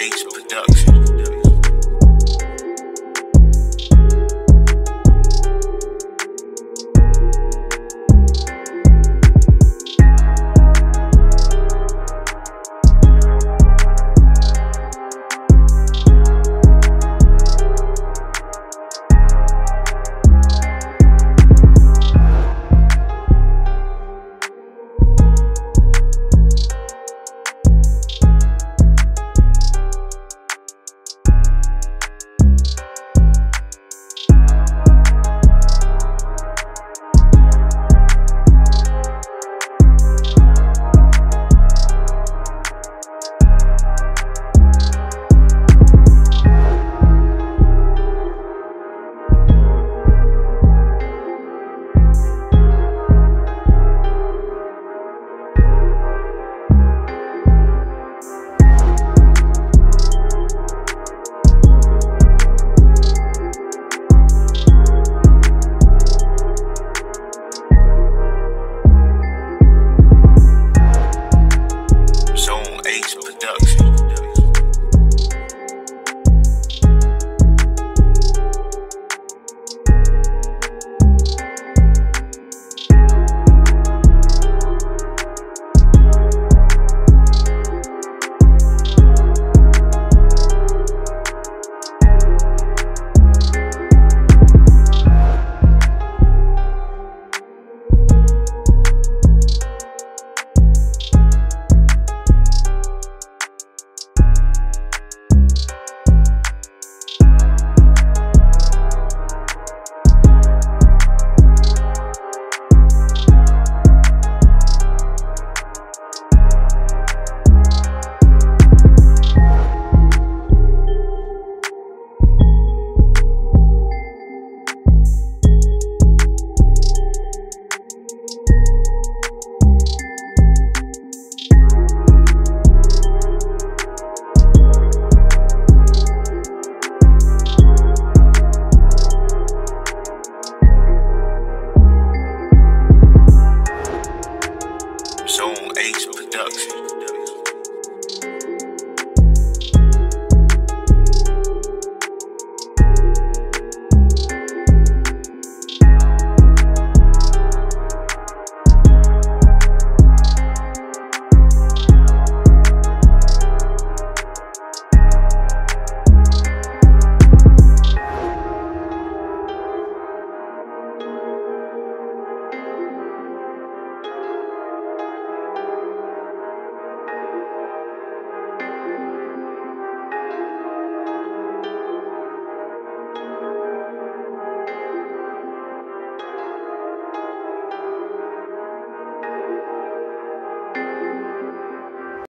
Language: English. Ace Productions.